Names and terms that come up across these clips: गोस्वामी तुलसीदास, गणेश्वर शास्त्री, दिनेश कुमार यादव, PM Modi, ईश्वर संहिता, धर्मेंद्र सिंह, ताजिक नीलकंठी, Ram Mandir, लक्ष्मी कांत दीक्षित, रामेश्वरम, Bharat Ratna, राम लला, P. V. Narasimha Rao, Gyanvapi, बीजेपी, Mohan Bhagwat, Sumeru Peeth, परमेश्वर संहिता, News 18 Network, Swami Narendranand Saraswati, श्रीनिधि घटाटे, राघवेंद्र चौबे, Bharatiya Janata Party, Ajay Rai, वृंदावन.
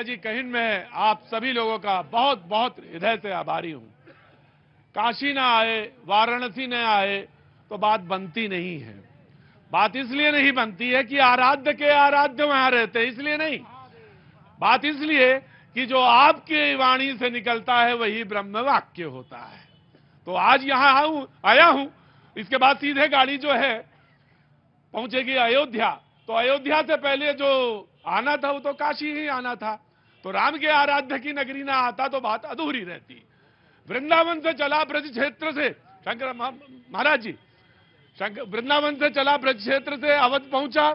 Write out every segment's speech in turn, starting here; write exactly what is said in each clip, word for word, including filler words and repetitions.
अयोध्या जी कहिन में आप सभी लोगों का बहुत बहुत हृदय से आभारी हूं। काशी ना आए, वाराणसी न आए तो बात बनती नहीं है। बात इसलिए नहीं बनती है कि आराध्य के आराध्य वहां रहते, इसलिए नहीं। बात इसलिए कि जो आपके वाणी से निकलता है वही ब्रह्म वाक्य होता है। तो आज यहां आऊं आया हूं, इसके बाद सीधे गाड़ी जो है पहुंचेगी अयोध्या। तो अयोध्या से पहले जो आना था वो तो काशी ही आना था। तो राम के आराध्य की नगरी ना आता तो बात अधूरी रहती। वृंदावन से चला ब्रज क्षेत्र से शंकर महाराज जी वृंदावन से चला ब्रज क्षेत्र से अवध पहुंचा,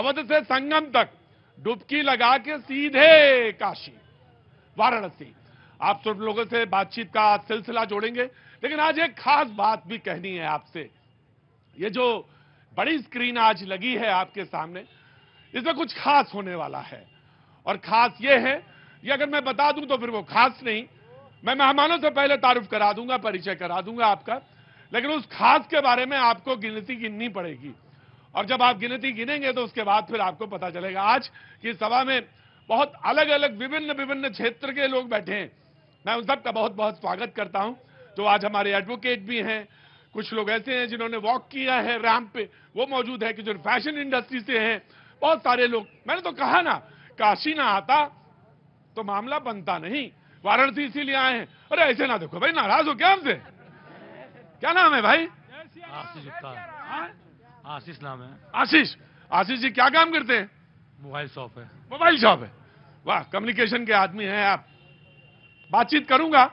अवध से संगम तक डुबकी लगा के सीधे काशी वाराणसी। आप सब लोगों से बातचीत का सिलसिला जोड़ेंगे, लेकिन आज एक खास बात भी कहनी है आपसे। ये जो बड़ी स्क्रीन आज लगी है आपके सामने, इसमें कुछ खास होने वाला है। और खास ये है, ये अगर मैं बता दूं तो फिर वो खास नहीं, मैं मेहमानों से पहले तारुफ करा दूंगा, परिचय करा दूंगा आपका। लेकिन उस खास के बारे में आपको गिनती गिननी पड़ेगी, और जब आप गिनती गिनेंगे तो उसके बाद फिर आपको पता चलेगा। आज की सभा में बहुत अलग अलग विभिन्न विभिन्न क्षेत्र के लोग बैठे हैं। मैं उन सबका बहुत बहुत स्वागत करता हूं जो आज हमारे एडवोकेट भी हैं। कुछ लोग ऐसे हैं जिन्होंने वॉक किया है रैंप पे, वो मौजूद है कि जो फैशन इंडस्ट्री से हैं, बहुत सारे लोग। मैंने तो कहा ना, काशी ना आता तो मामला बनता नहीं, वाराणसी इसीलिए आए हैं। अरे ऐसे ना देखो भाई, नाराज हो क्या हमसे? क्या नाम है भाई? आशीष नाम है। आशीष आशीष जी क्या काम करते हैं? मोबाइल शॉप है। मोबाइल शॉप है, वाह, कम्युनिकेशन के आदमी हैं आप। बातचीत करूंगा,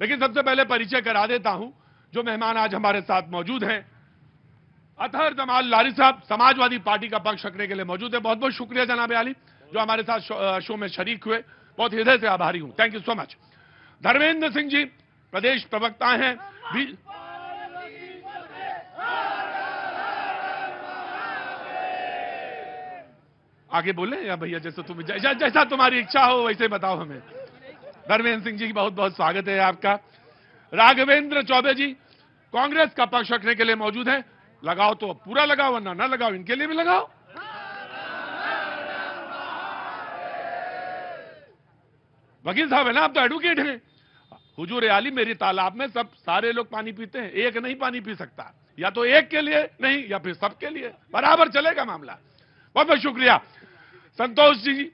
लेकिन सबसे पहले परिचय करा देता हूं जो मेहमान आज हमारे साथ मौजूद हैं। अतहर जमाल लारी साहब समाजवादी पार्टी का पक्ष रखने के लिए मौजूद है। बहुत बहुत शुक्रिया जनाब आली, जो हमारे साथ शो, शो में शरीक हुए, बहुत हृदय से आभारी हूं, thank you so much. धर्मेंद्र सिंह ji प्रदेश प्रवक्ता हैं। आगे बोले या भैया जैसा तुम जैसा, जैसा तुम्हारी इच्छा हो वैसे बताओ हमें। धर्मेंद्र सिंह जी की बहुत बहुत स्वागत है आपका। राघवेंद्र चौबे जी कांग्रेस का पक्ष रखने के लिए मौजूद है। लगाओ तो पूरा लगाओ, वरना ना लगाओ, इनके लिए भी लगाओ। वकील साहब है ना आप, तो एडवोकेट हैं। हुजूर आली, मेरी तालाब में सब सारे लोग पानी पीते हैं, एक नहीं पानी पी सकता, या तो एक के लिए नहीं या फिर सबके लिए, बराबर चलेगा मामला। बहुत बहुत शुक्रिया। संतोष जी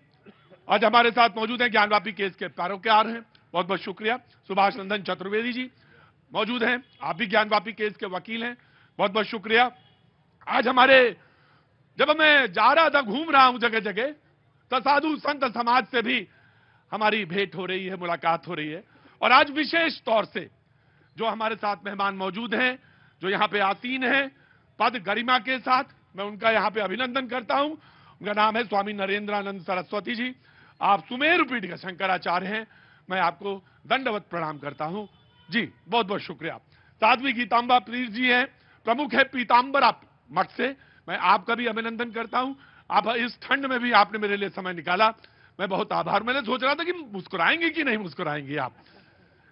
आज हमारे साथ मौजूद हैं, ज्ञानवापी केस के पैरोकार हैं, बहुत बहुत शुक्रिया। सुभाष नंदन चतुर्वेदी जी मौजूद हैं, आप भी ज्ञानवापी केस के वकील हैं, बहुत बहुत शुक्रिया। आज हमारे, जब मैं जा रहा था, घूम रहा हूं जगह जगह, तो साधु संत समाज से भी हमारी भेंट हो रही है, मुलाकात हो रही है। और आज विशेष तौर से जो हमारे साथ मेहमान मौजूद हैं, जो यहाँ पे आसीन हैं पद गरिमा के साथ, मैं उनका यहाँ पे अभिनंदन करता हूँ। उनका नाम है स्वामी नरेंद्रानंद सरस्वती जी। आप सुमेरु पीठ के शंकराचार्य हैं, मैं आपको दंडवत प्रणाम करता हूँ जी, बहुत बहुत शुक्रिया। साध्वी गीतांबर पुरी जी हैं, प्रमुख है पीतांबर आप मठ से, मैं आपका भी अभिनंदन करता हूं। आप इस ठंड में भी आपने मेरे लिए समय निकाला, मैं बहुत आभार। मैंने सोच रहा था कि मुस्कुराएंगे कि नहीं मुस्कुराएंगे आप,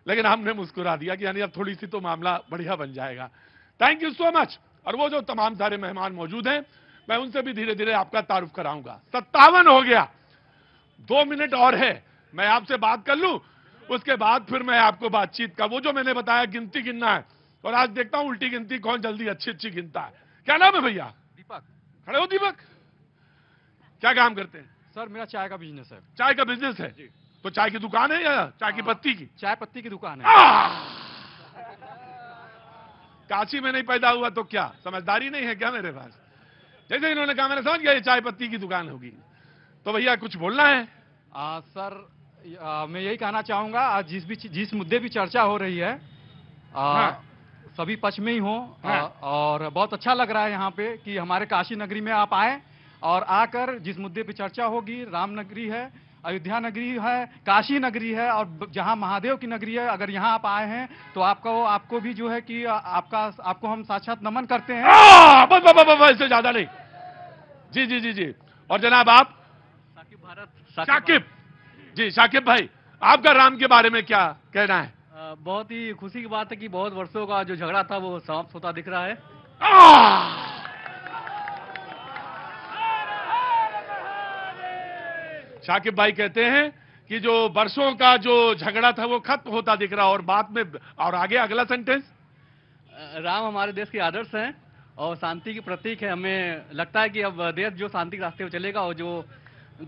लेकिन हमने मुस्कुरा दिया कि यानी अब थोड़ी सी तो मामला बढ़िया बन जाएगा, थैंक यू सो मच। और वो जो तमाम सारे मेहमान मौजूद हैं, मैं उनसे भी धीरे धीरे आपका तारुफ कराऊंगा। सत्तावन हो गया, दो मिनट और है, मैं आपसे बात कर लूं, उसके बाद फिर मैं आपको बातचीत का वो जो मैंने बताया गिनती गिनना है। और आज देखता हूं उल्टी गिनती कौन जल्दी अच्छी अच्छी गिनता है। क्या नाम है भैया? दीपक। खड़े हो दीपक, क्या काम करते हैं? सर मेरा चाय का बिजनेस है। चाय का बिजनेस है जी। तो चाय की दुकान है या चाय की पत्ती की? चाय पत्ती की दुकान है। काशी में नहीं पैदा हुआ तो क्या समझदारी नहीं है क्या मेरे पास? जैसे इन्होंने कहा मैंने समझ गया ये चाय पत्ती की दुकान होगी। तो भैया कुछ बोलना है? आ, सर आ, मैं यही कहना चाहूंगा, आज जिस भी जिस मुद्दे पर चर्चा हो रही है सभी पक्ष में ही हो। हाँ। और बहुत अच्छा लग रहा है यहाँ पे कि हमारे काशी नगरी में आप आए, और आकर जिस मुद्दे पे चर्चा होगी, राम नगरी है, अयोध्या नगरी है, काशी नगरी है, और जहाँ महादेव की नगरी है, अगर यहाँ आप आए हैं तो आपका वो आपको भी जो है कि आपका आपको हम साक्षात नमन करते हैं। आ, बस बस बस बस इससे ज्यादा नहीं। जी जी जी जी। और जनाब आप साकिब भारत साकिब जी, साकिब भाई आपका राम के बारे में क्या कहना है? बहुत ही खुशी की बात है कि बहुत वर्षों का जो झगड़ा था वो समाप्त होता दिख रहा है। शाकिब भाई कहते हैं कि जो बरसों का जो झगड़ा था वो खत्म होता दिख रहा, और बाद में और आगे अगला सेंटेंस, राम हमारे देश के आदर्श हैं और शांति के प्रतीक है, हमें लगता है कि अब देश जो शांति के रास्ते पर चलेगा और जो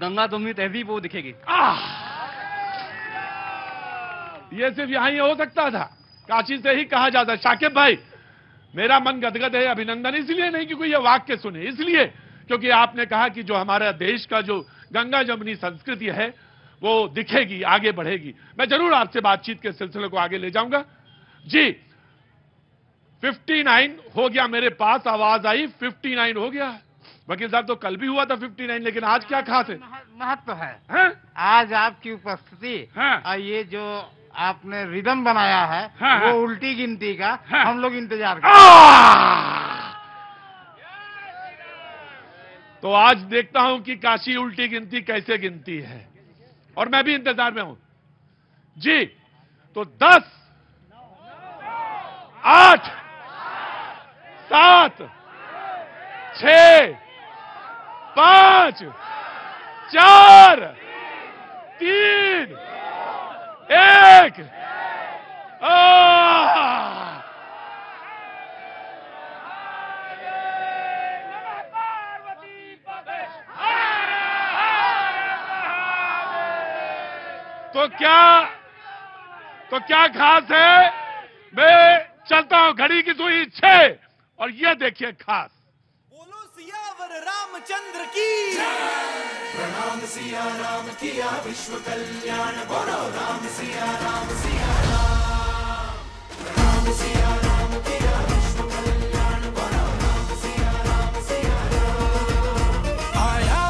गंगा जमुनी तहजीब वो दिखेगी। ये सिर्फ यहां हो सकता था, काशी से ही कहा जाता। शाकिब भाई मेरा मन गदगद है, अभिनंदन इसलिए नहीं क्योंकि ये वाक्य सुने, इसलिए क्योंकि आपने कहा कि जो हमारा देश का जो गंगा जमुनी संस्कृति है वो दिखेगी, आगे बढ़ेगी। मैं जरूर आपसे बातचीत के सिलसिले को आगे ले जाऊंगा। जी उनसठ हो गया, मेरे पास आवाज आई उनसठ हो गया। वकील साहब तो कल भी हुआ था उनसठ, लेकिन आज क्या खास है, महत्व है, है? आज आपकी उपस्थिति और ये जो आपने रिदम बनाया है, है वो उल्टी गिनती का, हम लोग इंतजार कर रहे हैं। तो आज देखता हूं कि काशी उल्टी गिनती कैसे गिनती है, और मैं भी इंतजार में हूं। जी तो दस, आठ, सात, छह, पांच, चार, तीन, एक। आ! तो क्या तो क्या खास है, मैं चलता हूं। घड़ी की सुई छह, और ये देखिए खास, बोलो सियावर रामचंद्र की प्रणाम, सिया राम किया विश्व कल्याण, बोलो राम सिया राम, सिया राम, राम सिया राम किया विश्व कल्याण, बोलो राम सिया राम, सिया राम। आया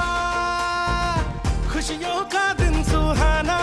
खुशियों का दिन सुहाना,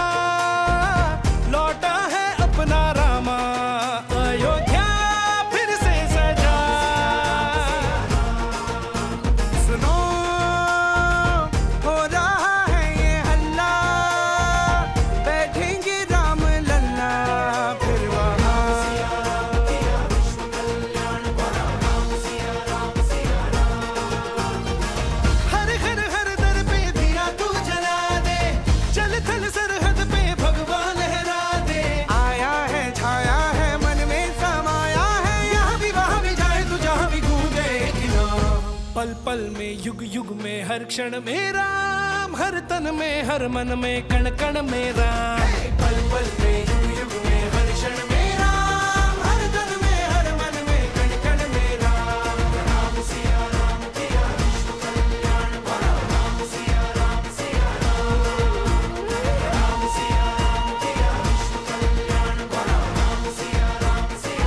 पल में युग युग में, हर क्षण में राम, हर तन में, हर मन में, कण कण में राम, पल पल में युग युग में, हर क्षण में राम, हर तन में, हर मन में, कण कण में राम, राम सिया राम किया विश्व कल्याण, राम सिया राम, सिया राम, राम सिया राम किया विश्व कल्याण, राम सिया राम, सिया राम।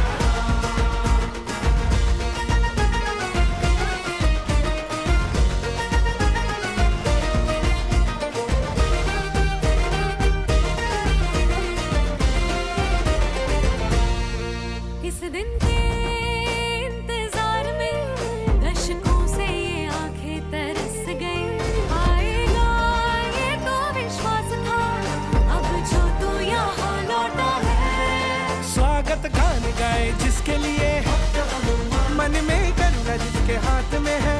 दिन के इंतजार में दशकों से ये आंखें तरस गई, आएगा ये तो विश्वास था, अब जो तू यहाँ लौटा है। स्वागत गान गाए जिसके लिए, मन में करुणा जिसके हाथ में है,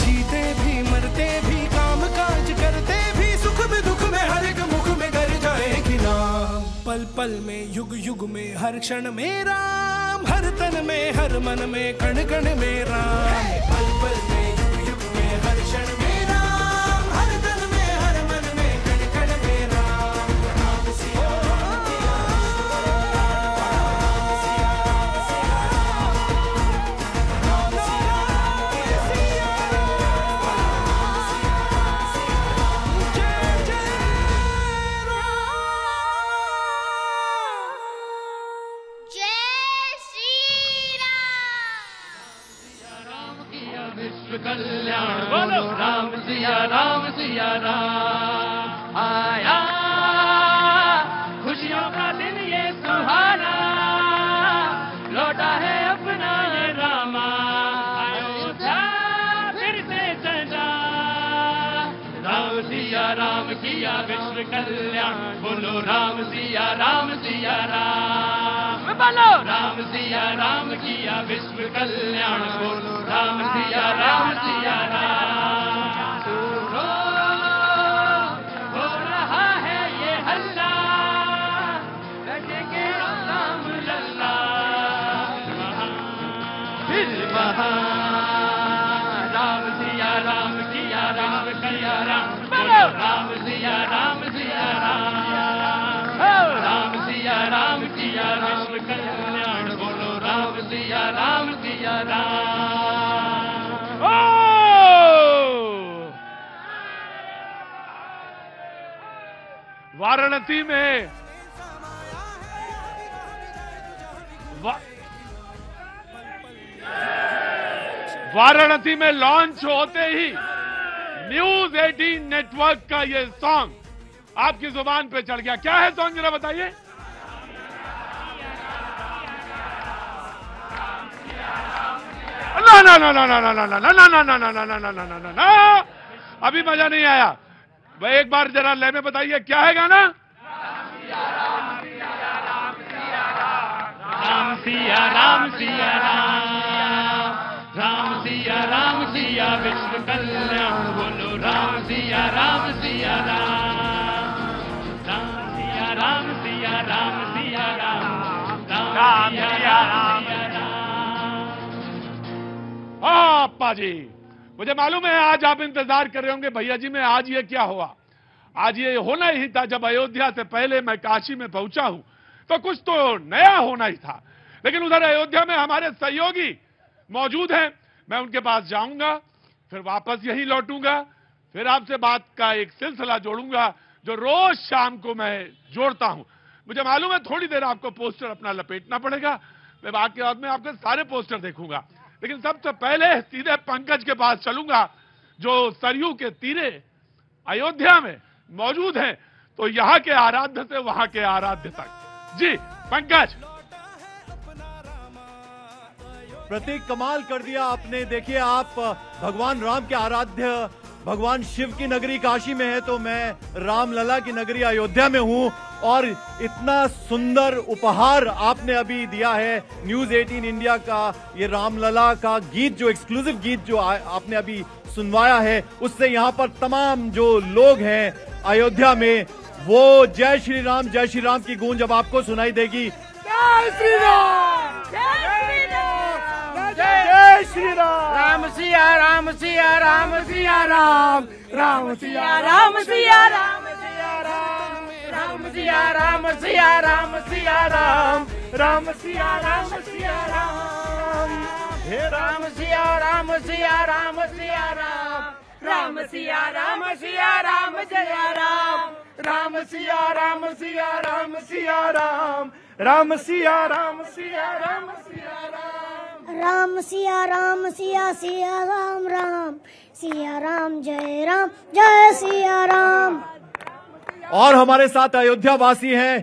जीते भी मरते भी, काम काज करते भी, सुख में दुख में, हर एक मुख में घर जाएगी नाम। पल पल में युग युग में, हर क्षण में राम, हर तन में, हर मन में, कण कण में राम, पल पल में युग युग में, हर क्षण में राम, हर तन में, हर मन में, कण कण में राम, राम सिया राम किया कल्याण, राम सिया राम, सिया राम। आया खुशियों का दिन ये सुहाना, लौटा है अपना रामा, अयोध्या फिर से सजा, राम सिया राम किया विश्व कल्याण, बोलो राम सिया राम, सिया राम, बोलो राम सिया राम किया विश्व कल्याण, बोलो राम सिया राम, सिया राम। नमः। राम सिया राम सिया राम सिया राम बोलो राम सिया राम सिया राम राम सिया राम सिया राम कल्याण बोलो राम सिया राम सिया राम। वाराणसी में वा... वाराणसी में लॉन्च होते ही न्यूज अठारह नेटवर्क का ये सॉन्ग आपकी जुबान पे चढ़ गया। क्या है सॉन्ग जरा बताइए। ना ना ना ना ना ना ना ना ना ना ना ना ना ना ना ना अभी मजा नहीं आया भाई। एक बार जरा ले में बताइए क्या है गाना। राम सिया राम सिया राम राम सिया राम सिया विश्व कल्याण बोलो राम सिया राम सिया राम राम सिया राम सिया राम सिया राम राम सिया राम। हाँ अप्पा जी, मुझे मालूम है आज आप इंतजार कर रहे होंगे भैया जी मैं आज ये क्या हुआ। आज ये होना ही था। जब अयोध्या से पहले मैं काशी में पहुंचा हूं तो कुछ तो नया होना ही था। लेकिन उधर अयोध्या में हमारे सहयोगी मौजूद हैं। मैं उनके पास जाऊंगा, फिर वापस यहीं लौटूंगा, फिर आपसे बात का एक सिलसिला जोड़ूंगा जो रोज शाम को मैं जोड़ता हूं। मुझे मालूम है थोड़ी देर आपको पोस्टर अपना लपेटना पड़ेगा। मैं बात के बाद में आपके सारे पोस्टर देखूंगा, लेकिन सबसे पहले सीधे पंकज के पास चलूंगा जो सरयू के तीरे अयोध्या में मौजूद हैं। तो यहाँ के आराध्य से वहां के आराध्य तक। जी पंकज, प्रतीक कमाल कर दिया आपने। देखिए आप भगवान राम के आराध्य, भगवान शिव की नगरी काशी में है तो मैं राम लला की नगरी अयोध्या में हूं और इतना सुंदर उपहार आपने अभी दिया है। न्यूज अठारह इंडिया का ये राम लला का गीत जो एक्सक्लूसिव गीत जो आ, आपने अभी सुनवाया है उससे यहाँ पर तमाम जो लोग हैं अयोध्या में वो जय श्री राम जय श्री राम की गूंज अब आपको सुनाई देगी। जय श्री राम जय श्री राम राम सिया राम सिया राम सिया राम राम सिया राम सिया राम सिया राम राम सिया राम सिया राम सिया राम राम सिया राम सिया राम हे राम सिया राम सिया राम सिया राम राम सिया राम सिया राम जया राम राम सिया राम सिया राम सिया राम राम सिया राम सिया राम सिया राम राम सिया राम सिया सिया राम राम सिया राम जय राम जय सिया राम। और हमारे साथ अयोध्या वासी हैं।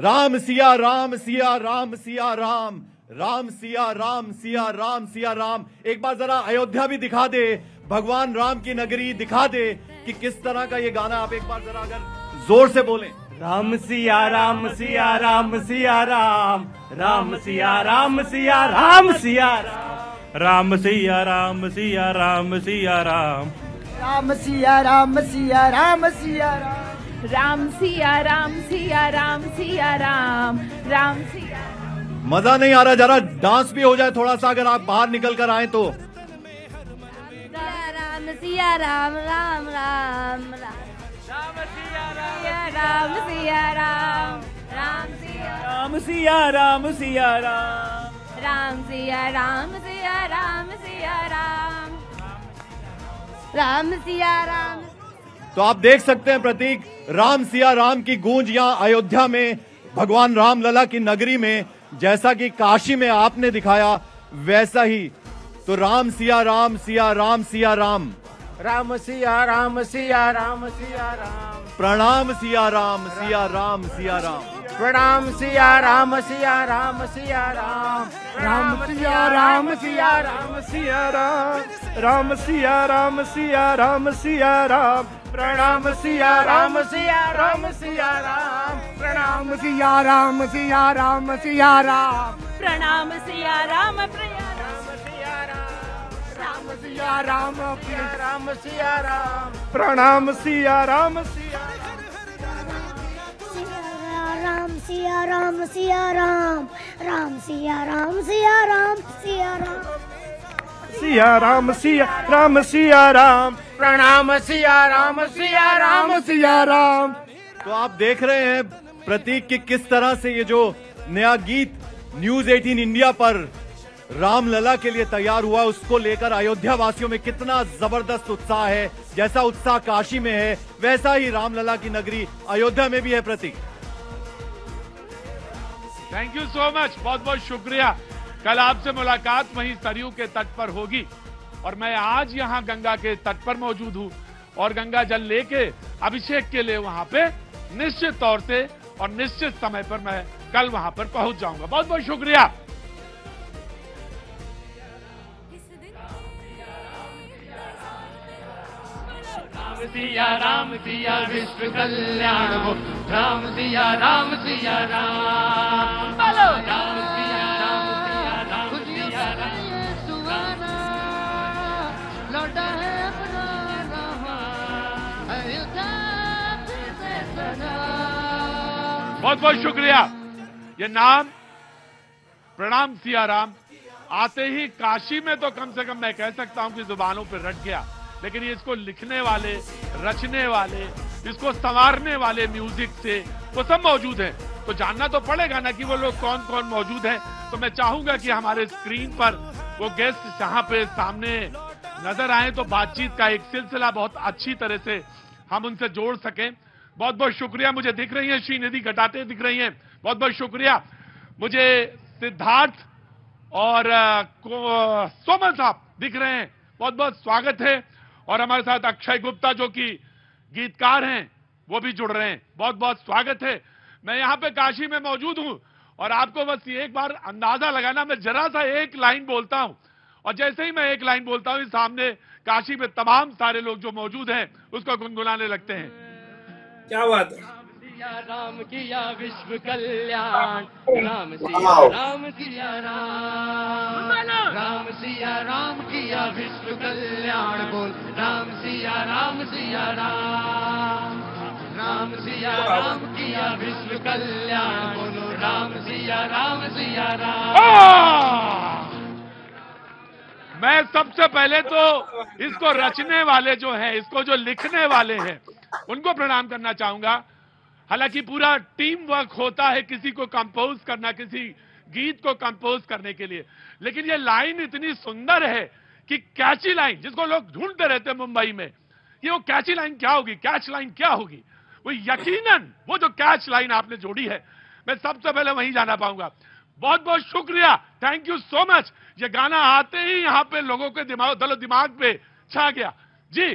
राम सिया राम सिया राम सिया राम राम सिया राम सिया राम सिया राम। एक बार जरा अयोध्या भी दिखा दे, भगवान राम की नगरी दिखा दे कि किस तरह का ये गाना। आप एक बार जरा अगर जोर से बोलें। राम सिया राम सिया राम सिया राम राम सिया राम सिया राम सिया राम सिया राम सिया राम सिया राम राम सिया राम सिया राम सिया राम सिया राम सिया राम सिया राम राम सिया। मजा नहीं आ रहा, जरा डांस भी हो जाए थोड़ा सा अगर आप बाहर निकल कर आए तो। राम सिया राम राम राम राम सिया राम सिया राम राम सिया राम सिया राम सिया राम राम सिया राम सिया राम सिया राम राम सिया राम। तो आप देख सकते हैं प्रतीक, राम सिया राम की गूंज यहाँ अयोध्या में भगवान राम लला की नगरी में जैसा कि काशी में आपने दिखाया वैसा ही। तो राम सिया राम सिया राम सिया राम राम सिया राम सिया राम सिया राम प्रणाम सिया राम सिया राम सिया राम प्रणाम सिया राम सिया राम सिया राम राम सिया राम सिया राम सिया राम राम सिया राम सिया राम सिया राम प्रणाम सिया राम सिया राम सिया राम प्रणाम सिया राम सिया राम सिया राम प्रणाम सिया राम प्रिया सिया राम सिया राम सिया राम प्रणाम सिया राम सिया राम सिया राम सिया राम राम सिया राम सिया राम सिया राम सिया राम सिया राम सिया राम प्रणाम सिया राम सिया राम सिया राम। तो आप देख रहे हैं प्रतीक की किस तरह से ये जो नया गीत न्यूज अठारह इंडिया पर राम लला के लिए तैयार हुआ, उसको लेकर अयोध्या वासियों में कितना जबरदस्त उत्साह है। जैसा उत्साह काशी में है वैसा ही राम लला की नगरी अयोध्या में भी है। Prateek, thank you so much, बहुत बहुत शुक्रिया। कल आपसे मुलाकात वहीं सरयू के तट पर होगी और मैं आज यहाँ गंगा के तट पर मौजूद हूँ और गंगा जल लेके अभिषेक के लिए वहाँ पे निश्चित तौर से और निश्चित समय पर मैं कल वहाँ पर पहुँच जाऊंगा। बहुत बहुत शुक्रिया। सिया राम सिया विश्व कल्याण हो, राम सिया राम सिया राम, बोलो राम सिया राम सिया राम सिया राम। सुहाना लौटा है अपना राम अयोध्या से सदा। बहुत बहुत शुक्रिया। ये नाम प्रणाम सिया राम आते ही काशी में तो कम से कम मैं कह सकता हूँ कि जुबानों पर रट गया, लेकिन इसको लिखने वाले, रचने वाले, इसको संवारने वाले म्यूजिक से वो सब मौजूद हैं। तो जानना तो पड़ेगा ना कि वो लोग कौन कौन मौजूद हैं। तो मैं चाहूंगा कि हमारे स्क्रीन पर वो गेस्ट जहाँ पे सामने नजर आए तो बातचीत का एक सिलसिला बहुत अच्छी तरह से हम उनसे जोड़ सकें। बहुत बहुत शुक्रिया। मुझे दिख रही है श्रीनिधि घटाटे दिख रही है, बहुत बहुत शुक्रिया। मुझे सिद्धार्थ और सोमन साहब दिख रहे हैं, बहुत बहुत स्वागत है। और हमारे साथ अक्षय गुप्ता जो कि गीतकार हैं वो भी जुड़ रहे हैं, बहुत बहुत स्वागत है। मैं यहाँ पे काशी में मौजूद हूँ और आपको बस एक बार अंदाजा लगाना, मैं जरा सा एक लाइन बोलता हूँ और जैसे ही मैं एक लाइन बोलता हूँ सामने काशी में तमाम सारे लोग जो मौजूद हैं उसको गुनगुनाने लगते हैं। क्या बात है। राम किया विश्व कल्याण, राम सिया राम सिया राम, राम सिया राम किया विश्व कल्याण, बोल राम सिया राम सिया राम, राम सिया राम किया विश्व कल्याण, बोलो राम सिया राम सिया राम। मैं सबसे पहले तो इसको रचने वाले जो हैं, इसको जो लिखने वाले हैं उनको प्रणाम करना चाहूंगा। हालांकि पूरा टीम वर्क होता है किसी को कंपोज करना, किसी गीत को कंपोज करने के लिए, लेकिन ये लाइन इतनी सुंदर है कि कैची लाइन जिसको लोग ढूंढते रहते हैं मुंबई में, ये वो कैची लाइन क्या होगी, कैच लाइन क्या होगी, वो यकीनन वो जो कैच लाइन आपने जोड़ी है, मैं सबसे पहले वहीं जाना पाऊंगा। बहुत बहुत शुक्रिया, थैंक यू सो मच। ये गाना आते ही यहाँ पे लोगों के दिमाग दलो दिमाग पे छा गया। जी,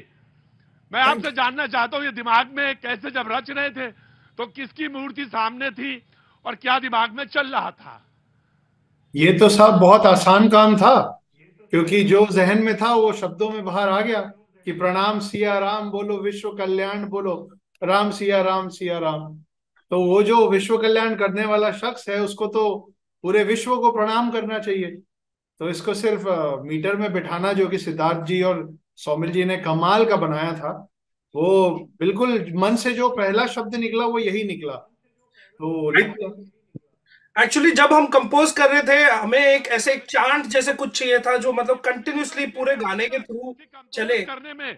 मैं आपसे जानना चाहता हूँ ये दिमाग में कैसे जब रच रहे थे तो किसकी मूर्ति सामने थी और क्या दिमाग में चल रहा था? ये तो साहब बहुत आसान काम था, क्योंकि जो जहन में था वो शब्दों में बाहर आ गया कि प्रणाम सिया राम बोलो, विश्व कल्याण बोलो, राम सिया राम सिया राम। तो वो जो विश्व कल्याण करने वाला शख्स है उसको तो पूरे विश्व को प्रणाम करना चाहिए। तो इसको सिर्फ मीटर में बिठाना जो कि सिद्धार्थ जी और सौमिल जी ने कमाल का बनाया था, वो बिल्कुल मन से जो पहला शब्द निकला वो यही निकला, तो निकला। एक्चुअली जब हम कंपोज कर रहे थे हमें एक ऐसे चांट जैसे कुछ चाहिए था जो मतलब कंटिन्यूअसली पूरे गाने के थ्रू चले। करने में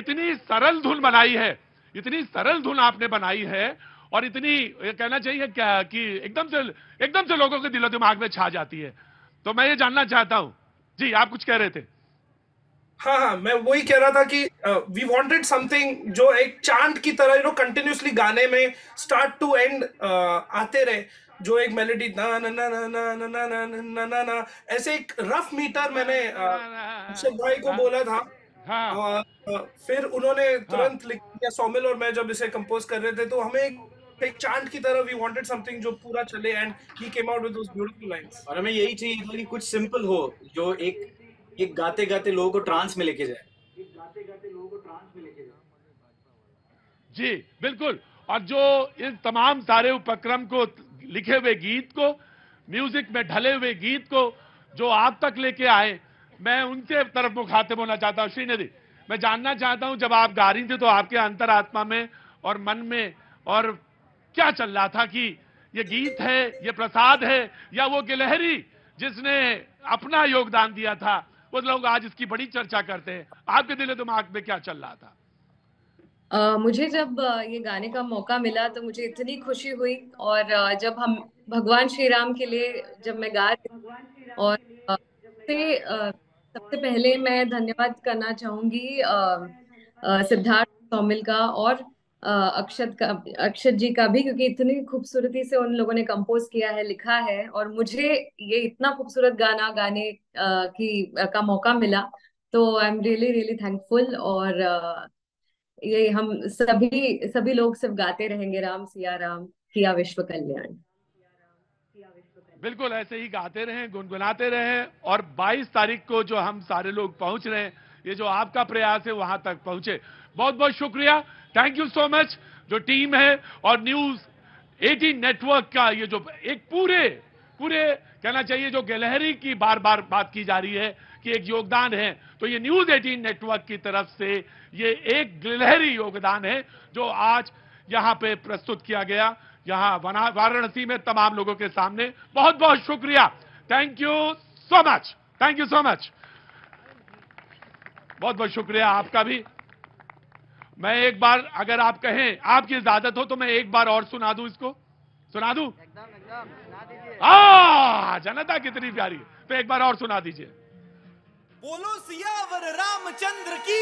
इतनी सरल धुन बनाई है, इतनी सरल धुन आपने बनाई है और इतनी कहना चाहिए क्या कि एकदम से एकदम से लोगों के दिलो दिमाग में छा जाती है। तो मैं ये जानना चाहता हूँ, जी आप कुछ कह रहे थे। हाँ हाँ मैं वही कह रहा था कि वी वांटेड समथिंग जो एक चांट की तरह यू नो कंटिन्यूसली गाने में स्टार्ट टू एंड आते रहे, जो एक मेलोडी ना ना ना ना ना ना ना ना ना ऐसे एक रफ मीटर मैंने अक्षय भाई को बोला था। हाँ, फिर उन्होंने तुरंत लिख दिया, सौमिल और मैं जब इसे कंपोज कर रहे थे तो हमें एक चांट की तरह वी वांटेड समथिंग जो पूरा चले and he came out with those beautiful lines. और हमें यही चाहिए कि कुछ सिंपल हो जो एक एक गाते गाते लोगों को ट्रांस में लेके जाए। जी बिल्कुल। और जो इस तमाम सारे उपक्रम को, लिखे हुए गीत को, म्यूजिक में ढले हुए गीत को जो आप तक लेके आए, मैं उनसे तरफ मुखातिब होना चाहता हूँ। श्रीनिधि, मैं जानना चाहता हूँ जब आप गा रही थी तो आपके अंतरात्मा में और मन में और क्या चल रहा था कि ये गीत है, ये प्रसाद है, या वो गिलहरी जिसने अपना योगदान दिया था वो लोग आज इसकी बड़ी चर्चा करते हैं। आपके दिल दिमाग में क्या चल रहा था? Uh, मुझे जब ये गाने का मौका मिला तो मुझे इतनी खुशी हुई, और जब हम भगवान श्री राम के लिए जब मैं गा रही, और सबसे सबसे पहले मैं धन्यवाद करना चाहूँगी सिद्धार्थ सौमिल का और अक्षत का, अक्षत जी का भी, क्योंकि इतनी खूबसूरती से उन लोगों ने कंपोज किया है, लिखा है, और मुझे ये इतना खूबसूरत गाना गाने की का मौका मिला, तो I am really really thankful. और ये हम सभी सभी लोग सिर्फ गाते रहेंगे, राम सिया राम किया विश्व कल्याण। बिल्कुल ऐसे ही गाते रहें, गुनगुनाते रहें, और बाईस तारीख को जो हम सारे लोग पहुंच रहे हैं, ये जो आपका प्रयास है वहां तक पहुंचे। बहुत बहुत शुक्रिया, थैंक यू सो मच। जो टीम है और न्यूज अठारह नेटवर्क का ये जो एक पूरे पूरे कहना चाहिए, जो गिलहरी की बार बार बात की जा रही है कि एक योगदान है, तो ये न्यूज अठारह नेटवर्क की तरफ से ये एक गिलहरी योगदान है जो आज यहां पे प्रस्तुत किया गया, यहां वाराणसी में तमाम लोगों के सामने। बहुत बहुत शुक्रिया, thank you so much, thank you so much, बहुत बहुत शुक्रिया आपका भी। मैं एक बार, अगर आप कहें, आपकी इजाजत हो तो मैं एक बार और सुना दूं, इसको सुना दूं? एकदम एकदम सुना दीजिए। आ, जनता कितनी प्यारी, तो एक बार और सुना दीजिए। बोलो सियावर रामचंद्र की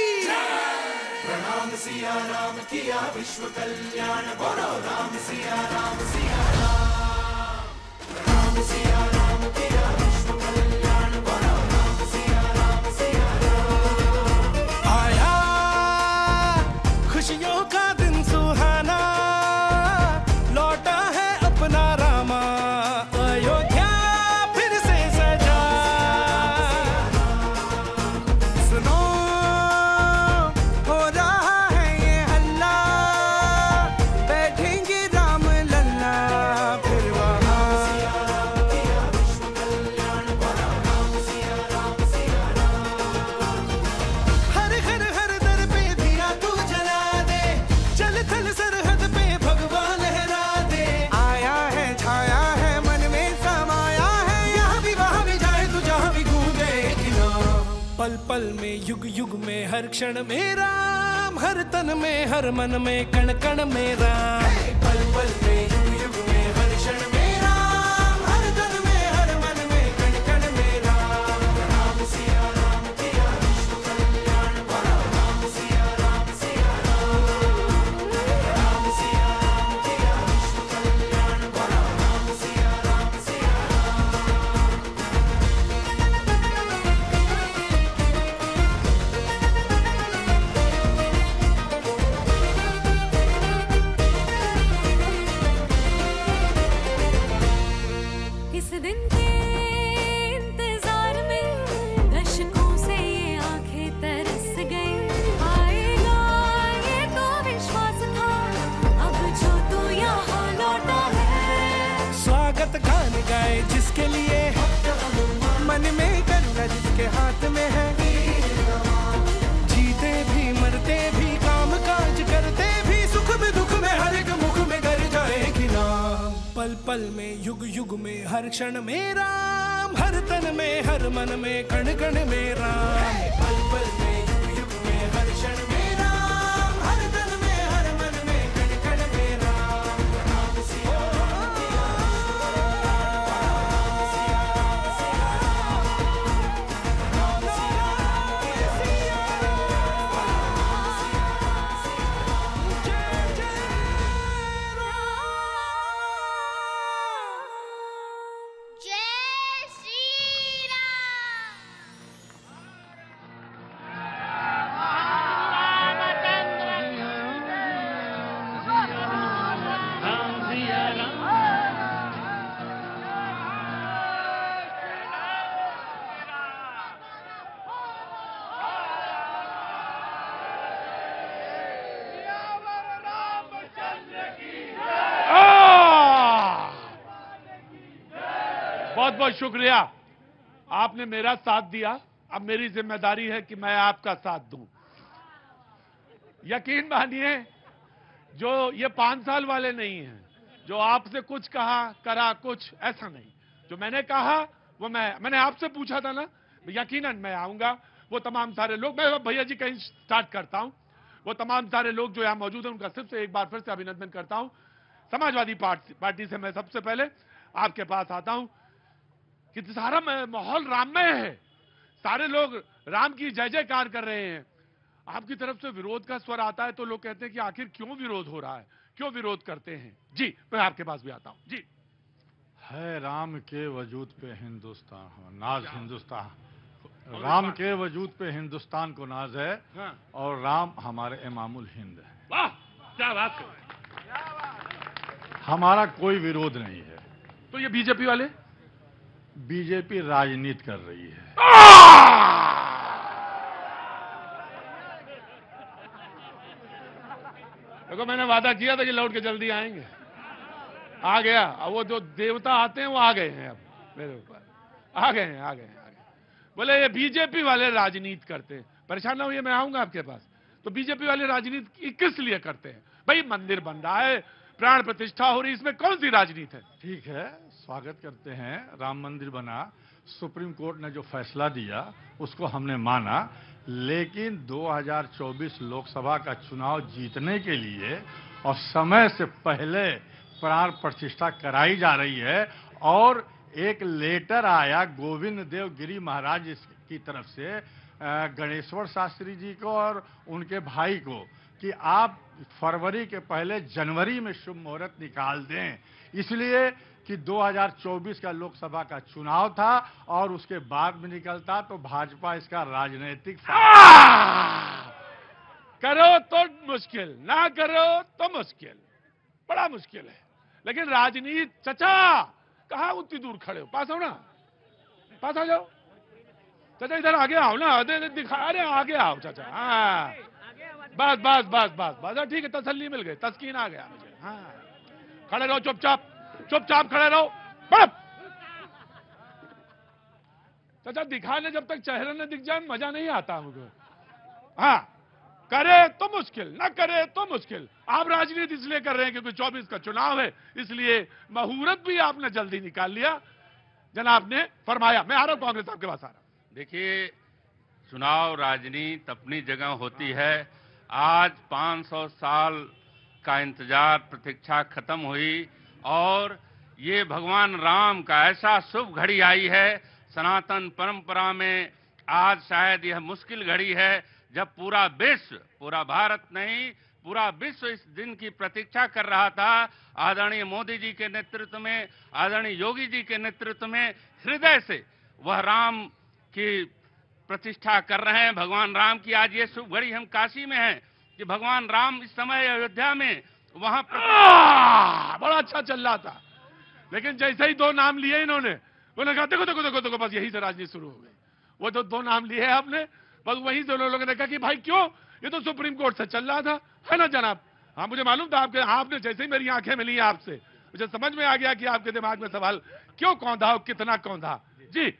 प्रणाम, सिया राम किया विश्व कल्याण, बोलो राम सिया राम, सिया राम प्रणाम, सिया राम किया विश्व कल्याण, बोलो राम सिया राम, सिया राम। आया खुशियों का दिन सुहाना, लौटा है अपना रामा, अयोध्या फिर से सजा। सुनो हो रहा है ये हल्ला, बैठेंगे राम लला फिर वहाँ। हर घर हर दर पे दिया तू जला दे, चल थल सरहद पे भगवा लहरा दे। आया है छाया है मन में समाया है, यहाँ भी वहाँ भी जाए तू जहाँ भी गूंजे कि नाम। पल पल में युग युग में हर क्षण में राम, हर तन में हर मन में कण कण में राम। पल पल में युग युग में हर क्षण में राम, हर तन में हर मन में कण कण में राम। राम सिया राम किया विश्व कल्याण, बोलो राम सिया राम, सिया राम। राम सिया राम किया विश्व कल्याण, बोलो राम सिया राम, सिया राम। इस दिन के इंतजार में दशकों से ये आंखें तरस गई। आएगा ये तो विश्वास था, अब जो तू यहाँ लौटा है। स्वागत गान गाए जिसके लिए, मन में करुणा जिसके हाथ में है। जीते भी मरते भी काम काज करते भी, सुख में दुख में हर एक मुख में कर जाए कि नाम। पल पल में युग युग में हर क्षण में राम, हर तन में हर मन में कण कण में राम। पल पल में युग युग में हर क्षण में राम, हर तन में हर मन में कण कण में राम। राम सिया राम किया विश्व कल्याण, राम सिया राम, सिया राम। राम सिया राम किया विश्व कल्याण, राम सिया राम, सिया राम। जय जय राम। जय श्री राम। आ! बहुत बहुत शुक्रिया, आपने मेरा साथ दिया। अब मेरी जिम्मेदारी है कि मैं आपका साथ दूं। यकीन मानिए, जो ये पांच साल वाले नहीं हैं, जो आपसे कुछ कहा करा कुछ, ऐसा नहीं। जो मैंने कहा वो मैं मैंने आपसे पूछा था ना यकीनन मैं आऊंगा, वो तमाम सारे लोग, मैं भैया जी कहीं स्टार्ट करता हूं, वो तमाम सारे लोग जो यहाँ मौजूद हैं उनका सिर्फ एक बार फिर से अभिनंदन करता हूं। समाजवादी पार्टी से मैं सबसे पहले आपके पास आता हूं कि सारा माहौल राममय है, सारे लोग राम की जय जयकार कर रहे हैं। आपकी तरफ से विरोध का स्वर आता है तो लोग कहते हैं कि आखिर क्यों विरोध हो रहा है, क्यों विरोध करते हैं। जी मैं आपके पास भी आता हूँ। जी है राम के वजूद पे हिंदुस्तान नाज, हिंदुस्तान राम के वजूद पे हिंदुस्तान को नाज है। हाँ। और राम हमारे इमामुल हिंद है। वाह क्या बात है। हमारा कोई विरोध नहीं है। तो ये बीजेपी वाले, बीजेपी राजनीति कर रही है। देखो मैंने वादा किया था कि लौट के जल्दी आएंगे, आ गया। अब वो जो देवता आते हैं वो आ गए हैं, अब मेरे ऊपर आ गए हैं, आ गए हैं, आ गए। बोले ये बीजेपी वाले राजनीति करते हैं। परेशान ना होइए, मैं आऊंगा आपके पास। तो बीजेपी वाले राजनीति किस लिए करते हैं भाई? मंदिर बन रहा है, प्राण प्रतिष्ठा हो रही, इसमें कौन सी राजनीति है? ठीक है, स्वागत करते हैं। राम मंदिर बना, सुप्रीम कोर्ट ने जो फैसला दिया उसको हमने माना, लेकिन दो हज़ार चौबीस लोकसभा का चुनाव जीतने के लिए और समय से पहले प्राण प्रतिष्ठा कराई जा रही है। और एक लेटर आया गोविंद देव गिरी महाराज की तरफ से गणेश्वर शास्त्री जी को और उनके भाई को कि आप फरवरी के पहले जनवरी में शुभ मुहूर्त निकाल दें, इसलिए कि दो हज़ार चौबीस का लोकसभा का चुनाव था और उसके बाद में निकलता तो भाजपा इसका राजनीतिक करो तो मुश्किल, ना करो तो मुश्किल, बड़ा मुश्किल है। लेकिन राजनीति चचा कहाँ उतनी दूर खड़े हो, पास हो ना, पास आ जाओ चाचा, इधर आगे आओ ना, दिखा, अरे आगे आओ चाचा। हाँ बस बस बस बस बस, ठीक है, तसल्ली मिल गई, तस्कीन आ गया मुझे। हाँ खड़े रहो, चुपचाप चुपचाप खड़े रहो। बड़प चाचा दिखाने, जब तक चेहरा न दिख जाए मजा नहीं आता मुझे। हाँ करे तो मुश्किल, ना करे तो मुश्किल। आप राजनीति इसलिए कर रहे हैं क्योंकि चौबीस का चुनाव है, इसलिए मुहूर्त भी आपने जल्दी निकाल लिया। जनाब ने फरमाया, मैं आ रहा हूं कांग्रेस साहब के पास आ रहा हूं। देखिए चुनाव राजनीति अपनी जगह होती है। आज पाँच सौ साल का इंतजार, प्रतीक्षा खत्म हुई और ये भगवान राम का ऐसा शुभ घड़ी आई है। सनातन परंपरा में आज शायद यह मुश्किल घड़ी है जब पूरा विश्व, पूरा भारत नहीं पूरा विश्व इस दिन की प्रतीक्षा कर रहा था। आदरणीय मोदी जी के नेतृत्व में, आदरणीय योगी जी के नेतृत्व में हृदय से वह राम की प्रतिष्ठा कर रहे हैं, भगवान राम की। आज ये शुभ घड़ी हम काशी में हैं कि भगवान राम इस समय अयोध्या में, वहां बड़ा अच्छा चल रहा था, लेकिन जैसे ही दो नाम लिए इन्होंने, उन्होंने कहा देखो देखो देखो देखो, बस यही से राजनीति शुरू हो गई। वो तो दो नाम लिए आपने, बस वहीं से लोगों ने कहा कि भाई क्यों, ये तो सुप्रीम कोर्ट से चल रहा था, है ना जनाब। हाँ मुझे मालूम था आपके, आपने जैसे ही मेरी आंखें मिली आपसे मुझे समझ में आ गया कि आपके दिमाग में सवाल क्यों कौंधा, कितना कौंधा। जी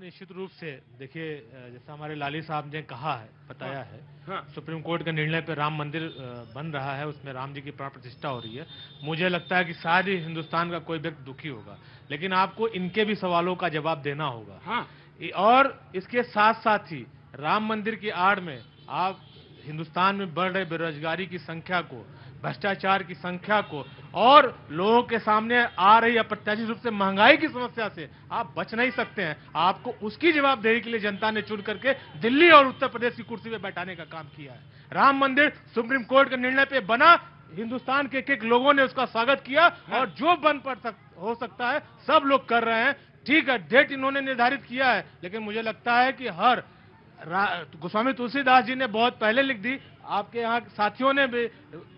निश्चित रूप से देखिए, जैसा हमारे लाली साहब ने कहा है, बताया हाँ, है हाँ, सुप्रीम कोर्ट के निर्णय पर राम मंदिर बन रहा है, उसमें राम जी की प्राण प्रतिष्ठा हो रही है। मुझे लगता है कि सारे हिंदुस्तान का कोई व्यक्ति दुखी होगा, लेकिन आपको इनके भी सवालों का जवाब देना होगा। हाँ, और इसके साथ साथ ही राम मंदिर की आड़ में आप हिंदुस्तान में बढ़ रहे बेरोजगारी की संख्या को, भ्रष्टाचार की संख्या को और लोगों के सामने आ रही अप्रत्याशित रूप से महंगाई की समस्या से आप बच नहीं सकते हैं। आपको उसकी जवाबदेही के लिए जनता ने चुन करके दिल्ली और उत्तर प्रदेश की कुर्सी पर बैठाने का काम किया है। राम मंदिर सुप्रीम कोर्ट के निर्णय पे बना, हिंदुस्तान के एक एक लोगों ने उसका स्वागत किया और जो बन पर सक, हो सकता है सब लोग कर रहे हैं। ठीक है, डेट इन्होंने निर्धारित किया है, लेकिन मुझे लगता है कि हर गोस्वामी तुलसीदास जी ने बहुत पहले लिख दी, आपके यहाँ साथियों ने भी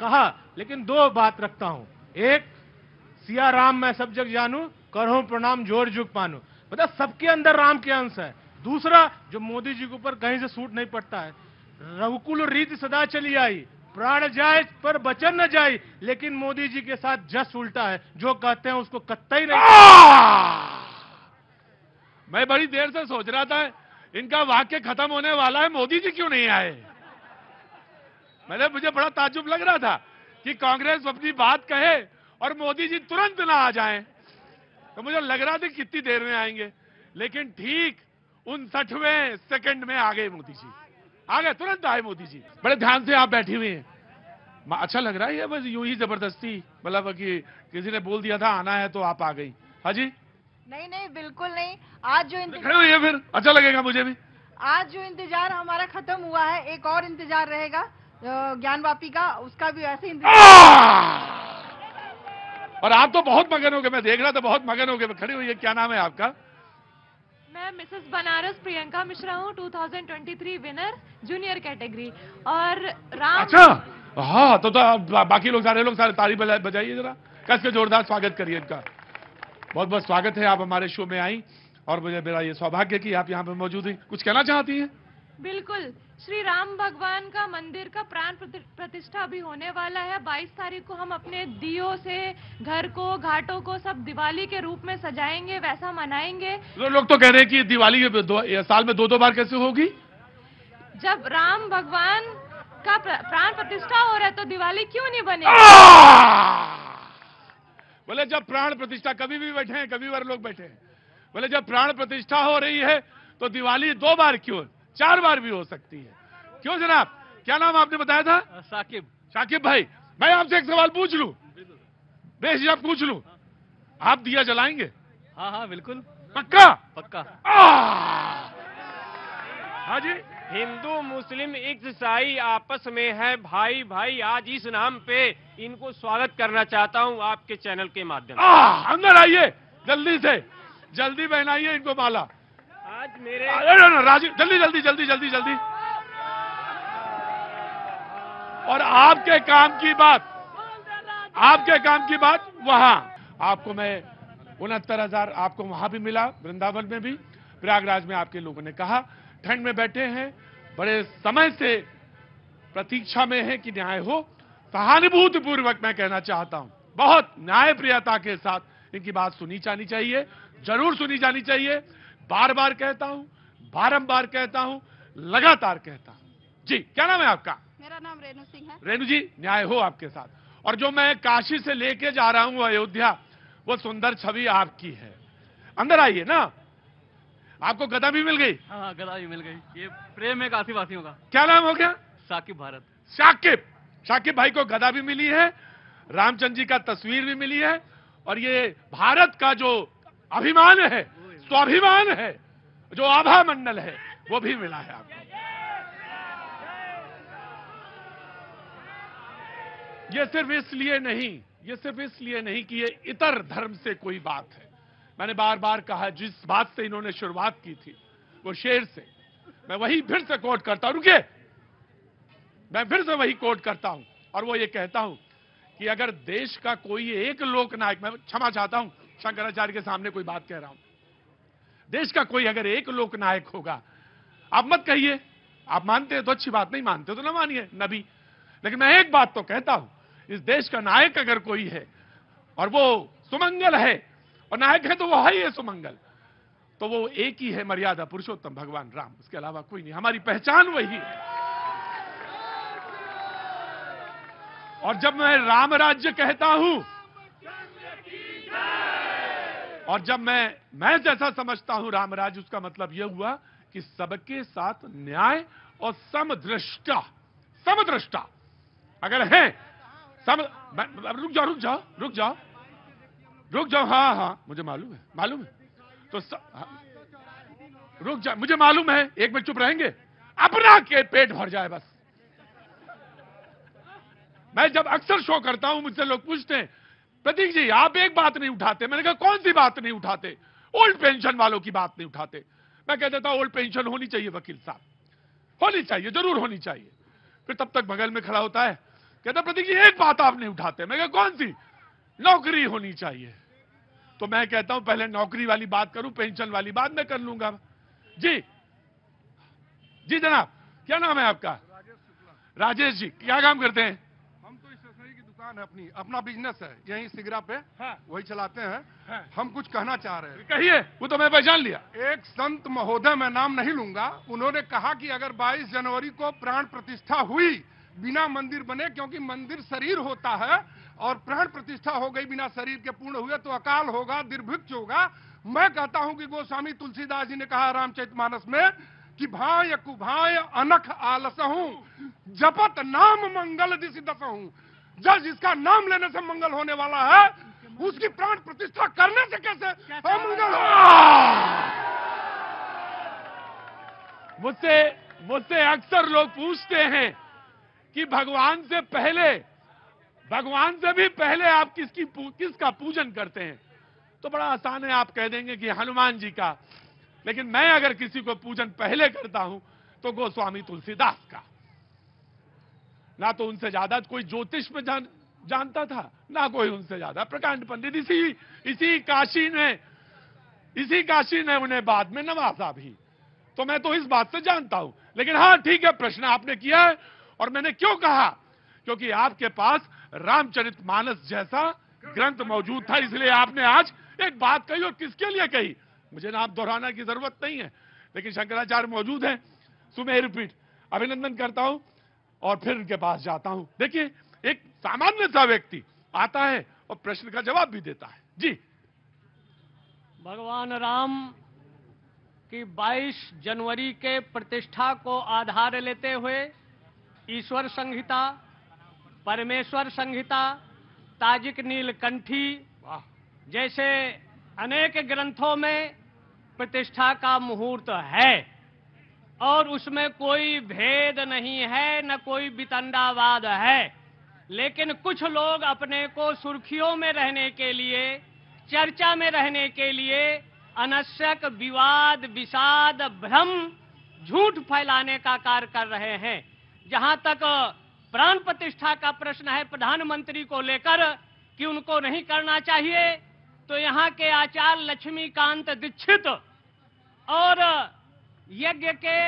कहा, लेकिन दो बात रखता हूँ। एक, सिया राम मैं सब जग जानू, करहूं प्रणाम जोर जुग पानू, मतलब सबके अंदर राम के अंश है। दूसरा, जो मोदी जी के ऊपर कहीं से सूट नहीं पड़ता है, रघुकुल रीत सदा चली आई, प्राण जाए पर बचन न जाए, लेकिन मोदी जी के साथ जस उल्टा है, जो कहते हैं उसको कतई नहीं। मैं बड़ी देर से सोच रहा था इनका वाक्य खत्म होने वाला है, मोदी जी क्यों नहीं आए। मैंने, मुझे बड़ा ताज्जुब लग रहा था कि कांग्रेस अपनी बात कहे और मोदी जी तुरंत ना आ जाएं, तो मुझे लग रहा था कितनी देर में आएंगे। लेकिन ठीक उनसठवें सेकंड में आ गए मोदी जी, आ गए, तुरंत आए मोदी जी। बड़े ध्यान से आप बैठे हुए हैं, अच्छा लग रहा है, बस यूं ही जबरदस्ती, मतलब कि किसी ने बोल दिया था आना है तो आप आ गई। हाँ जी, नहीं नहीं बिल्कुल नहीं, आज जो इंतजार है फिर अच्छा लगेगा मुझे भी। आज जो इंतजार हमारा खत्म हुआ है, एक और इंतजार रहेगा ज्ञानवापी का, उसका भी ऐसे इंतजार। और आप तो बहुत मगन हो गए, मैं देख रहा था, बहुत मगन हो गए खड़े हुए। क्या नाम है आपका? मैं मिसेस बनारस प्रियंका मिश्रा हूँ, दो हज़ार तेईस विनर जूनियर कैटेगरी। और राम, अच्छा हाँ, तो, तो बाकी लोग सारे लोग सारे ताली बजाइए जरा कस के, जोरदार स्वागत करिए इनका। बहुत बहुत स्वागत है, आप हमारे शो में आई और मुझे मेरा ये सौभाग्य कि आप यहाँ पे मौजूद हैं। कुछ कहना चाहती हैं? बिल्कुल, श्री राम भगवान का मंदिर का प्राण प्रतिष्ठा भी होने वाला है बाईस तारीख को। हम अपने दियो से घर को, घाटों को सब दिवाली के रूप में सजाएंगे, वैसा मनाएंगे। लोग तो कह रहे हैं कि दिवाली साल में दो दो बार कैसे होगी? जब राम भगवान का प्राण प्रतिष्ठा हो रहा है तो दिवाली क्यों नहीं बनेगी? बोले जब प्राण प्रतिष्ठा, कभी भी बैठे हैं, कभी बार लोग बैठे हैं, बोले जब प्राण प्रतिष्ठा हो रही है तो दिवाली दो बार क्यों, चार बार भी हो सकती है, क्यों जनाब? क्या नाम आपने बताया था? साकिब। साकिब भाई, मैं आपसे एक सवाल पूछ लूं, बेशक पूछ लूं, आप दिया जलाएंगे? हाँ हाँ बिल्कुल, पक्का पक्का। हाँ जी, हिंदू मुस्लिम इक्साई आपस में है भाई भाई, आज इस नाम पे इनको स्वागत करना चाहता हूँ आपके चैनल के माध्यम से। अंदर आइए जल्दी से, जल्दी पहनाइए इनको माला आज मेरे। अरे ना राजीव, जल्दी जल्दी जल्दी जल्दी जल्दी। और आपके काम की बात, आपके काम की बात, वहां आपको मैं उनहत्तर हजार आपको वहां भी मिला, वृंदावन में भी, प्रयागराज में आपके लोगों ने कहा, ठंड में बैठे हैं, बड़े समय से प्रतीक्षा में है कि न्याय हो। सहानुभूति पूर्वक मैं कहना चाहता हूं, बहुत न्यायप्रियता के साथ इनकी बात सुनी जानी चाहिए, जरूर सुनी जानी चाहिए। बार बार कहता हूं, बारंबार कहता हूं, लगातार कहता हूं। जी, क्या नाम है आपका? मेरा नाम रेणु सिंह है। रेणु जी, न्याय हो आपके साथ। और जो मैं काशी से लेके जा रहा हूं अयोध्या, वो सुंदर छवि आपकी है। अंदर आइए ना, आपको गदा भी मिल गई? हाँ हाँ, गदा भी मिल गई, ये प्रेम है काशीवासियों का। क्या नाम हो गया? साकिब भारत। साकिब, साकिब भाई को गदा भी मिली है, रामचंद्र जी का तस्वीर भी मिली है, और ये भारत का जो अभिमान है, स्वाभिमान है, जो आभा मंडल है, वो भी मिला है आपको। ये सिर्फ इसलिए नहीं, ये सिर्फ इसलिए नहीं कि ये इतर धर्म से कोई बात है। मैंने बार बार कहा, जिस बात से इन्होंने शुरुआत की थी वो शेर से, मैं वही फिर से कोट करता हूं, रुकिए, मैं फिर से वही कोट करता हूं। और वो ये कहता हूं कि अगर देश का कोई एक लोकनायक, मैं क्षमा चाहता हूं शंकराचार्य के सामने कोई बात कह रहा हूं, देश का कोई अगर एक लोकनायक होगा, आप मत कहिए, आप मानते हैं तो अच्छी बात, नहीं मानते तो ना मानिए नबी, लेकिन मैं एक बात तो कहता हूं, इस देश का नायक अगर कोई है और वो सुमंगल है, और नायक है तो वो है ही सुमंगल, तो वो एक ही है, मर्यादा पुरुषोत्तम भगवान राम, उसके अलावा कोई नहीं, हमारी पहचान वही है। और जब मैं राम राज्य कहता हूं, और जब मैं मैं जैसा समझता हूं रामराज, उसका मतलब यह हुआ कि सबके साथ न्याय और समदृष्टा, समदृष्टा अगर है, सम, रुक जाओ रुक जाओ रुक जाओ रुक जाओ, हाँ हाँ मुझे मालूम है, मालूम है तो स, रुक जाओ, मुझे मालूम है, एक मिनट चुप रहेंगे, अपना के पेट भर जाए बस। मैं जब अक्सर शो करता हूं, मुझसे लोग पूछते हैं, प्रतीक जी आप एक बात नहीं उठाते, मैंने कहा कौन सी बात नहीं उठाते? ओल्ड पेंशन वालों की बात नहीं उठाते। मैं कह देता हूं ओल्ड पेंशन होनी चाहिए वकील साहब, होनी चाहिए, जरूर होनी चाहिए। फिर तब तक बगल में खड़ा होता है, कहता प्रतीक जी एक बात आप नहीं उठाते, मैं कहा कौन सी? नौकरी होनी चाहिए। तो मैं कहता हूं पहले नौकरी वाली बात करूं, पेंशन वाली बात मैं कर लूंगा। जी जी जनाब, क्या नाम है आपका? राजेश जी, क्या काम करते हैं? अपनी अपना बिजनेस है, यही सिगरा पे, हाँ, वही चलाते हैं, हाँ, हम कुछ कहना चाह रहे हैं। कहिए, वो तो मैं पहचान लिया। एक संत महोदय, मैं नाम नहीं लूंगा, उन्होंने कहा कि अगर बाईस जनवरी को प्राण प्रतिष्ठा हुई बिना मंदिर बने, क्योंकि मंदिर शरीर होता है, और प्राण प्रतिष्ठा हो गई बिना शरीर के पूर्ण हुए तो अकाल होगा, दुर्भिक्ष होगा, मैं कहता हूं कि गोस्वामी तुलसीदास जी ने कहा रामचरितमानस में कि भाय कुभाय अनख आलसहूं जपत नाम मंगल दिस दसहूं। जब जिसका नाम लेने से मंगल होने वाला है उसकी प्राण प्रतिष्ठा करने से कैसे अमंगल हो। मुझसे मुझसे अक्सर लोग पूछते हैं कि भगवान से पहले भगवान से भी पहले आप किसकी किसका पूजन करते हैं। तो बड़ा आसान है, आप कह देंगे कि हनुमान जी का। लेकिन मैं अगर किसी को पूजन पहले करता हूं तो गोस्वामी तुलसीदास का। ना तो उनसे ज्यादा कोई ज्योतिष में जान, जानता था, ना कोई उनसे ज्यादा। प्रकांड पंडित इसी इसी काशी में इसी काशी में उन्हें बाद में नवाजा भी। तो मैं तो इस बात से जानता हूं। लेकिन हाँ, ठीक है, प्रश्न आपने किया है और मैंने क्यों कहा, क्योंकि आपके पास रामचरितमानस जैसा ग्रंथ मौजूद था, इसलिए आपने आज एक बात कही। और किसके लिए कही मुझे नाम दोहराना की जरूरत नहीं है। लेकिन शंकराचार्य मौजूद हैं, सुमेरु पीठ, अभिनंदन करता हूं और फिर उनके पास जाता हूं। देखिए, एक सामान्य सा व्यक्ति आता है और प्रश्न का जवाब भी देता है। जी, भगवान राम की बाईस जनवरी के प्रतिष्ठा को आधार लेते हुए ईश्वर संहिता, परमेश्वर संहिता, ताजिक नीलकंठी जैसे अनेक ग्रंथों में प्रतिष्ठा का मुहूर्त है और उसमें कोई भेद नहीं है, न कोई वितंडावाद है। लेकिन कुछ लोग अपने को सुर्खियों में रहने के लिए, चर्चा में रहने के लिए अनावश्यक विवाद, विषाद, भ्रम, झूठ फैलाने का कार्य कर रहे हैं। जहां तक प्राण प्रतिष्ठा का प्रश्न है प्रधानमंत्री को लेकर कि उनको नहीं करना चाहिए, तो यहाँ के आचार्य लक्ष्मी कांत दीक्षित और यज्ञ के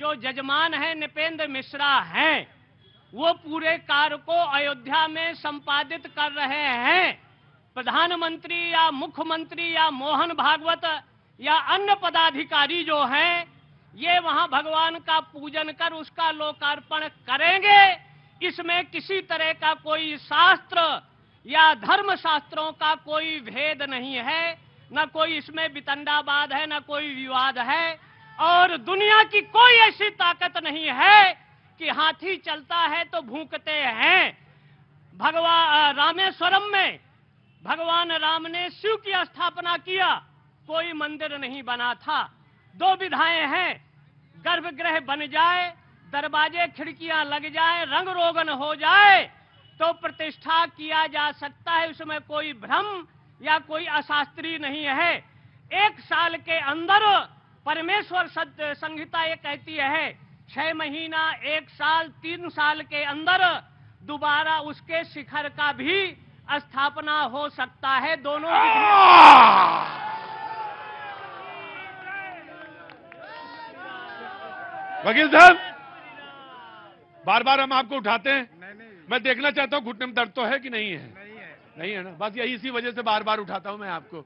जो जजमान हैं निपेंद्र मिश्रा हैं, वो पूरे कार्य को अयोध्या में संपादित कर रहे हैं। प्रधानमंत्री या मुख्यमंत्री या मोहन भागवत या अन्य पदाधिकारी जो हैं, ये वहाँ भगवान का पूजन कर उसका लोकार्पण करेंगे। इसमें किसी तरह का कोई शास्त्र या धर्म शास्त्रों का कोई भेद नहीं है, न कोई इसमें वितंडावाद है, न कोई विवाद है। और दुनिया की कोई ऐसी ताकत नहीं है कि हाथी चलता है तो भूंकते हैं। भगवान रामेश्वरम में भगवान राम ने शिव की स्थापना किया, कोई मंदिर नहीं बना था। दो विधाएं हैं, गर्भगृह बन जाए, दरवाजे खिड़कियां लग जाए, रंग रोगन हो जाए तो प्रतिष्ठा किया जा सकता है। उसमें कोई भ्रम या कोई अशास्त्रीय नहीं है। एक साल के अंदर परमेश्वर संहिता ये कहती है, छह महीना, एक साल, तीन साल के अंदर दोबारा उसके शिखर का भी स्थापना हो सकता है। दोनों वकील साहब, बार बार हम आपको उठाते हैं। नहीं, नहीं। मैं देखना चाहता हूं घुटने में दर्द तो है कि नहीं है? नहीं है, नहीं है ना? बस यही इसी वजह से बार बार उठाता हूं मैं आपको।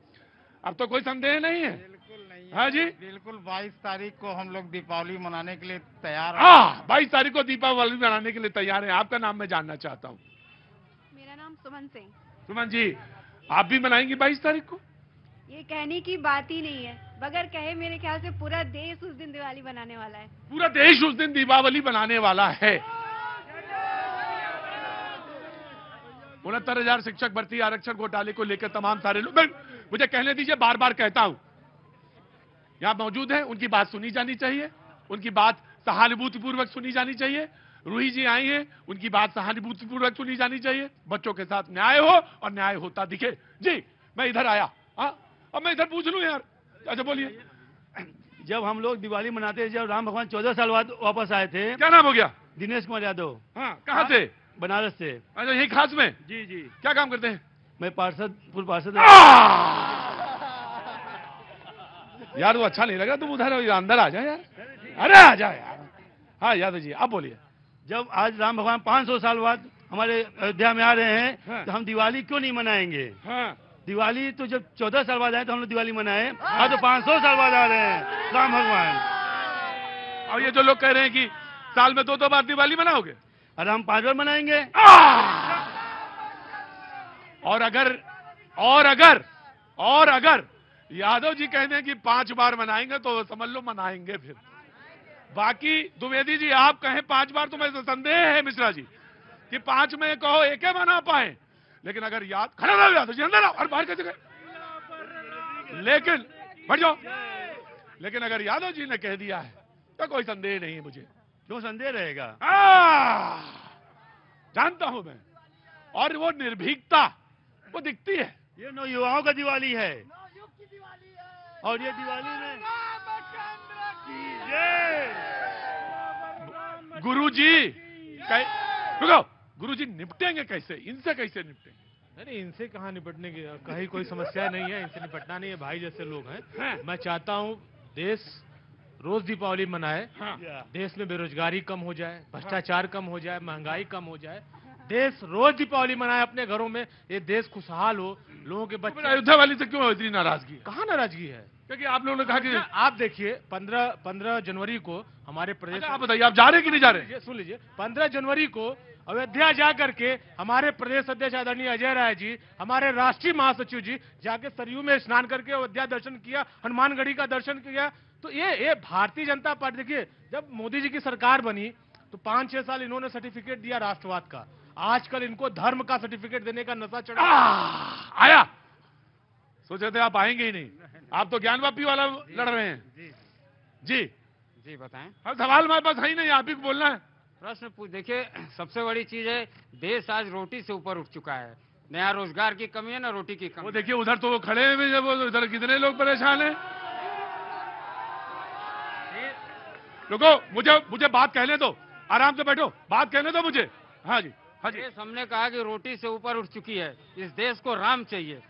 अब तो कोई संदेह नहीं है? बिल्कुल नहीं है। हाँ जी, बिल्कुल। बाईस तारीख को हम लोग दीपावली मनाने के लिए तैयार हैं। हाँ, बाईस तारीख को दीपावली मनाने के लिए तैयार है। आपका नाम मैं जानना चाहता हूँ। मेरा नाम सुमन सिंह। सुमन जी, आप भी मनाएंगी बाईस तारीख को? ये कहने की बात ही नहीं है, बगैर कहे मेरे ख्याल से पूरा देश उस दिन दिवाली बनाने वाला है। पूरा देश उस दिन दीपावली बनाने वाला है। उनहत्तर हजार शिक्षक भर्ती आरक्षण घोटाले को लेकर तमाम सारे लोग, मुझे कहने दीजिए, बार बार कहता हूं, यहाँ मौजूद हैं, उनकी बात सुनी जानी चाहिए, उनकी बात सहानुभूतिपूर्वक सुनी जानी चाहिए। रूही जी आई हैं, उनकी बात सहानुभूतिपूर्वक सुनी जानी चाहिए। बच्चों के साथ न्याय हो और न्याय होता दिखे। जी, मैं इधर आया, हाँ, अब मैं इधर पूछ लूं यार। अच्छा बोलिए। जब हम लोग दिवाली मनाते हैं, जब राम भगवान चौदह साल बाद वापस आए थे, क्या नाम हो गया? दिनेश कुमार यादव। हाँ, कहाँ से? बनारस से। अच्छा, यही खास में? जी जी। क्या काम करते हैं? मैं पार्षद, पूर्व पार्षद। यार वो अच्छा नहीं लग रहा, तुम उधर अंदर आ जाए यार। अरे आ जाए यार। हाँ यादव जी, आप बोलिए। जब आज राम भगवान पाँच सौ साल बाद हमारे अयोध्या में आ रहे हैं, तो हम दिवाली क्यों नहीं मनाएंगे? दिवाली तो जब चौदह साल बाद आए तो हम लोग दिवाली मनाए, आज तो पाँच सौ साल बाद आ रहे हैं राम भगवान। और ये जो लोग कह रहे हैं कि साल में दो दो बार दिवाली मनाओगे, अरे हम पांच बार मनाएंगे। और अगर और अगर और अगर यादव जी कहने की पांच बार मनाएंगे तो समझ लो मनाएंगे। फिर बाकी द्विवेदी जी आप कहें पांच बार तो मैं संदेह है मिश्रा जी कि पांच में कहो एक ही मना पाए, लेकिन अगर याद खड़ा रहो यादव जी अंदर आओ और बाहर कैसे गए, लेकिन बैठ जाओ, लेकिन अगर यादव जी ने कह दिया है तो कोई संदेह नहीं है मुझे। क्यों संदेह रहेगा, जानता हूं मैं। और वो निर्भीकता वो दिखती है, ये नौ युवाओं का दिवाली है और ये दिवाली में गुरुजी रुको, गुरुजी निपटेंगे कैसे, इनसे कैसे निपटेंगे? नहीं इनसे कहाँ निपटने की, कहीं कोई समस्या नहीं है, इनसे निपटना नहीं है, भाई जैसे लोग हैं। मैं चाहता हूँ देश रोज दीपावली मनाए, देश में बेरोजगारी कम हो जाए, भ्रष्टाचार कम हो जाए, महंगाई कम हो जाए, देश रोज दीपावली मनाए अपने घरों में, ये देश खुशहाल हो, लोगों के बच्चे। अयोध्या वाली से क्यों इतनी नाराजगी? कहाँ नाराजगी है, क्योंकि आप लोगों ने कहा कि आप देखिए पंद्रह पंद्रह जनवरी को हमारे प्रदेश, आप बताइए आप जा रहे कि नहीं जा रहे, सुन लीजिए, पंद्रह जनवरी को अयोध्या जा करके हमारे प्रदेश अध्यक्ष आदरणीय अजय राय जी, हमारे राष्ट्रीय महासचिव जी जाके सरयू में स्नान करके अयोध्या दर्शन किया, हनुमानगढ़ी का दर्शन किया। तो ये ये भारतीय जनता पार्टी, देखिए जब मोदी जी की सरकार बनी तो पांच छह साल इन्होंने सर्टिफिकेट दिया राष्ट्रवाद का, आजकल इनको धर्म का सर्टिफिकेट देने का नशा चढ़ा आया। सोचे थे आप आएंगे ही नहीं, आप तो ज्ञानवापी वाला लड़ रहे हैं। जी जी बताएं। हर सवाल हमारे पास है ही नहीं, आप ही बोलना है प्रश्न पूछ। देखिए सबसे बड़ी चीज है देश आज रोटी से ऊपर उठ चुका है, नया रोजगार की कमी है ना रोटी की कमी। वो देखिए उधर तो वो खड़े हैं, वो उधर कितने लोग परेशान हैं। रुको मुझे मुझे बात कहने दो, आराम से बैठो, बात कहने दो मुझे। हाँ जी हाँ जी, हमने कहा कि रोटी से ऊपर उठ चुकी है, इस देश को राम चाहिए।